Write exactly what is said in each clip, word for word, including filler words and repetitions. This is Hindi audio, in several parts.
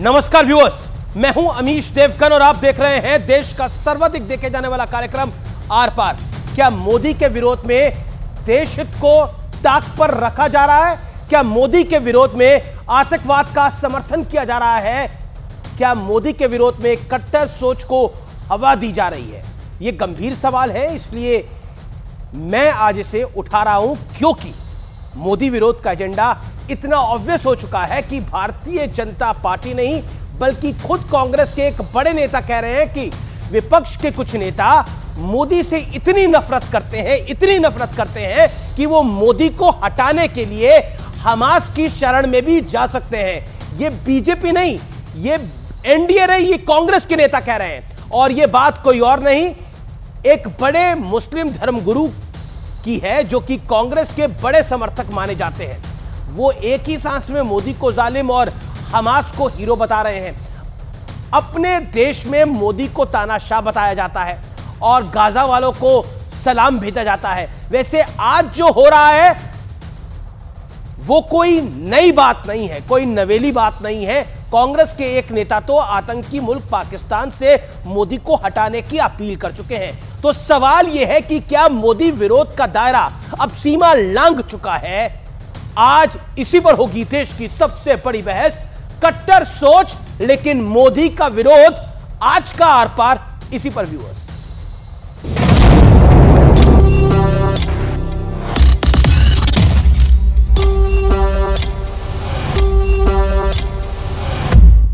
नमस्कार व्यूअर्स, मैं हूं अमीश देवगन और आप देख रहे हैं देश का सर्वाधिक देखे जाने वाला कार्यक्रम आर पार। क्या मोदी के विरोध में देश हित को ताक पर रखा जा रहा है? क्या मोदी के विरोध में आतंकवाद का समर्थन किया जा रहा है? क्या मोदी के विरोध में कट्टर सोच को हवा दी जा रही है? यह गंभीर सवाल है, इसलिए मैं आज इसे उठा रहा हूं, क्योंकि मोदी विरोध का एजेंडा इतना ऑब्वियस हो चुका है कि भारतीय जनता पार्टी नहीं बल्कि खुद कांग्रेस के एक बड़े नेता कह रहे हैं कि विपक्ष के कुछ नेता मोदी से इतनी नफरत करते हैं इतनी नफरत करते हैं कि वो मोदी को हटाने के लिए हमास की शरण में भी जा सकते हैं। ये बीजेपी नहीं, ये एनडीए नहीं, ये कांग्रेस के नेता कह रहे हैं। और ये बात कोई और नहीं, एक बड़े मुस्लिम धर्मगुरु की है जो कि कांग्रेस के बड़े समर्थक माने जाते हैं। वो एक ही सांस में मोदी को जालिम और हमास को हीरो बता रहे हैं। अपने देश में मोदी को तानाशाह बताया जाता है और गाजा वालों को सलाम भेजा जाता है। वैसे आज जो हो रहा है वो कोई नई बात नहीं है, कोई नवेली बात नहीं है। कांग्रेस के एक नेता तो आतंकी मुल्क पाकिस्तान से मोदी को हटाने की अपील कर चुके हैं। तो सवाल यह है कि क्या मोदी विरोध का दायरा अब सीमा लांघ चुका है? आज इसी पर होगी देश की सबसे बड़ी बहस। कट्टर सोच लेकिन मोदी का विरोध, आज का आर पार इसी पर। व्यूअर्स,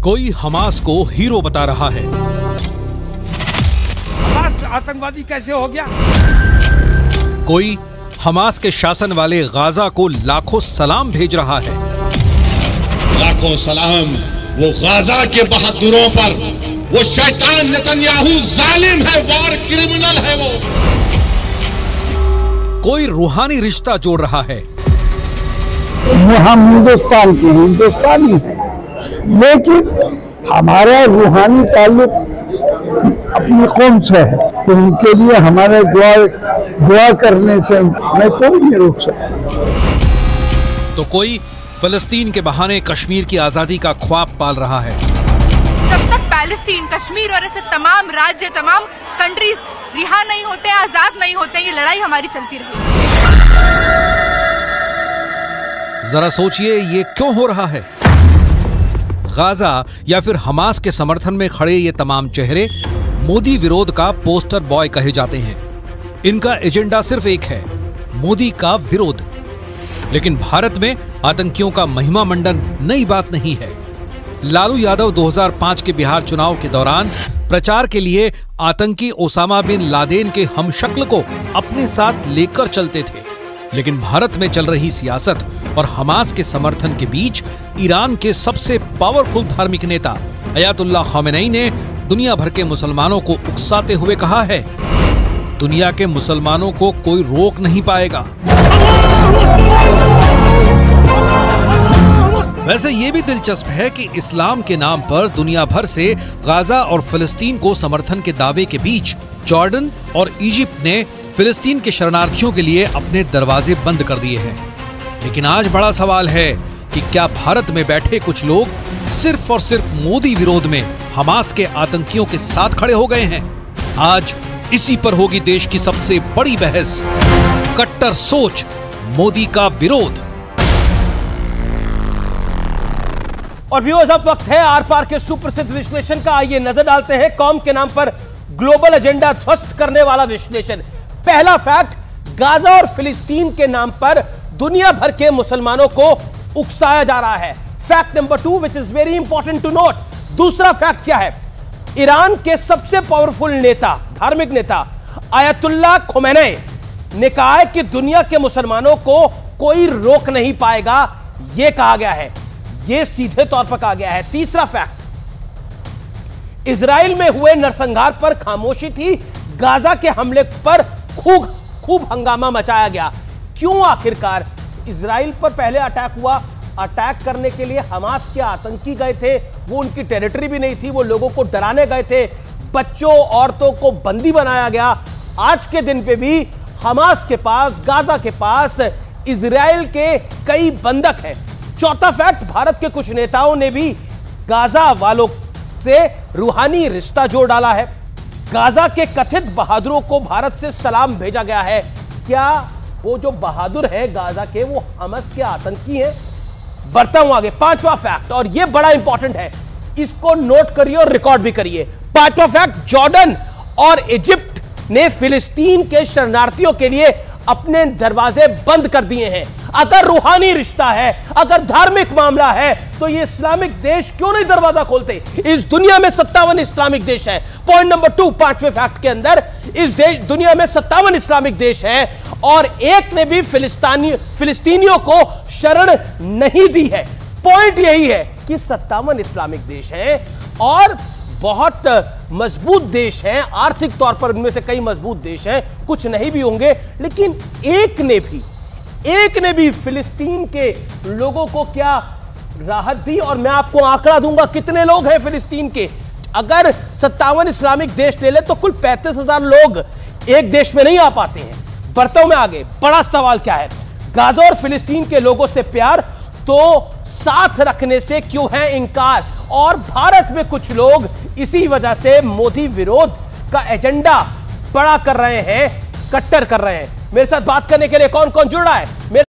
कोई हमास को हीरो बता रहा है। हमास आतंकवादी कैसे हो गया? कोई हमास के शासन वाले गाजा को लाखों सलाम भेज रहा है। लाखों सलाम वो गाजा के बहादुरों पर। वो शैतान नतन्याहु जालिम है, वार क्रिमिनल है वो। कोई रूहानी रिश्ता जोड़ रहा है। हम हिंदुस्तान के हिंदुस्तानी हैं, लेकिन हमारा रूहानी ताल्लुक अपनी कौम से है, तो उनके लिए हमारे दुआ दुआ करने से मैं कोई नहीं रोक सकता। तो कोई फिलिस्तीन के बहाने कश्मीर की आजादी का ख्वाब पाल रहा है। जब तक पैलेस्टीन, कश्मीर और ऐसे तमाम राज्य, तमाम कंट्रीज रिहा नहीं होते, आजाद नहीं होते, ये लड़ाई हमारी चलती रहेगी। जरा सोचिए ये क्यों हो रहा है? गाजा या फिर हमास के समर्थन में खड़े ये तमाम चेहरे मोदी विरोध का पोस्टर बॉय कहे जाते हैं। इनका एजेंडा सिर्फ एक है, मोदी का विरोध। लेकिन भारत में आतंकियों का महिमा मंडन नई बात नहीं है। लालू यादव दो हज़ार पाँच के बिहार चुनाव के दौरान प्रचार के लिए आतंकी ओसामा बिन लादेन के हमशक्ल को अपने साथ लेकर चलते थे। लेकिन भारत में चल रही सियासत और हमास के समर्थन के बीच ईरान के सबसे पावरफुल धार्मिक नेता अयातुल्ला खामेनेई ने दुनिया भर के मुसलमानों को उकसाते हुए कहा है, दुनिया के मुसलमानों को कोई रोक नहीं पाएगा। वैसे ये भी दिलचस्प है कि इस्लाम के नाम पर दुनिया भर से गाजा और फिलिस्तीन को समर्थन के दावे के बीच जॉर्डन और इजिप्त ने फिलिस्तीन के शरणार्थियों के लिए अपने दरवाजे बंद कर दिए हैं। लेकिन आज बड़ा सवाल है कि क्या भारत में बैठे कुछ लोग सिर्फ और सिर्फ मोदी विरोध में हमास के आतंकियों के साथ खड़े हो गए हैं? आज इसी पर होगी देश की सबसे बड़ी बहस। कट्टर सोच, मोदी का विरोध। और व्यूअर्स, अब वक्त है आर पार के सुप्रसिद्ध विश्लेषण का। आइए नजर डालते हैं कौम के नाम पर ग्लोबल एजेंडा ध्वस्त करने वाला विश्लेषण। पहला फैक्ट, गाजा और फिलिस्तीन के नाम पर दुनिया भर के मुसलमानों को उकसाया जा रहा है। Fact number two, which is very important to note. दूसरा फैक्ट क्या है? ईरान के सबसे पावरफुल नेता, धार्मिक नेता अयातुल्ला खामेनेई ने कहा है कि दुनिया के मुसलमानों को कोई रोक नहीं पाएगा। यह कहा गया है, यह सीधे तौर पर कहा गया है। तीसरा फैक्ट, इसराइल में हुए नरसंहार पर खामोशी थी, गाजा के हमले पर खूब खूब हंगामा मचाया गया। क्यों आखिरकार इसराइल पर पहले अटैक हुआ? अटैक करने के लिए हमास के आतंकी गए थे, वो उनकी टेरिटरी भी नहीं थी, वो लोगों को डराने गए थे। बच्चों, औरतों को बंदी बनाया गया। आज के दिन पे भी हमास के पास, गाजा के पास इसराइल के कई बंधक हैं। चौथा फैक्ट, भारत के कुछ नेताओं ने भी गाजा वालों से रूहानी रिश्ता जोड़ डाला है। गाजा के कथित बहादुरों को भारत से सलाम भेजा गया है। क्या वो जो बहादुर हैं गाजा के, वो हमास के आतंकी हैं? बढ़ता हूं आगे। पांचवा फैक्ट, और ये बड़ा इंपॉर्टेंट है, इसको नोट करिए और रिकॉर्ड भी करिए। पांचवा फैक्ट, जॉर्डन और इजिप्त ने फिलिस्तीन के शरणार्थियों के लिए अपने दरवाजे बंद कर दिए हैं। अगर रूहानी रिश्ता है, अगर धार्मिक मामला है, तो ये इस्लामिक देश क्यों नहीं दरवाजा खोलते? इस दुनिया में सत्तावन इस्लामिक देश हैं। पॉइंट नंबर टू पांचवें फैक्ट के अंदर, इस देश दुनिया में सत्तावन इस्लामिक देश हैं और एक ने भी फिलिस्तीनी फिलिस्तीनियों को शरण नहीं दी है। पॉइंट यही है कि सत्तावन इस्लामिक देश हैं और बहुत मजबूत देश हैं, आर्थिक तौर पर उनमें से कई मजबूत देश हैं, कुछ नहीं भी होंगे, लेकिन एक ने भी एक ने भी फिलिस्तीन के लोगों को क्या राहत दी? और मैं आपको आंकड़ा दूंगा कितने लोग हैं फिलिस्तीन के। अगर सत्तावन इस्लामिक देश ले ले तो कुल पैंतीस हजार लोग एक देश में नहीं आ पाते हैं। बढ़ता हूं मैं आगे। बड़ा सवाल क्या है, गाजा और फिलिस्तीन के लोगों से प्यार तो साथ रखने से क्यों है इनकार? और भारत में कुछ लोग इसी वजह से मोदी विरोध का एजेंडा बड़ा कर रहे हैं, कट्टर कर रहे हैं। मेरे साथ बात करने के लिए कौन कौन जुड़ा है?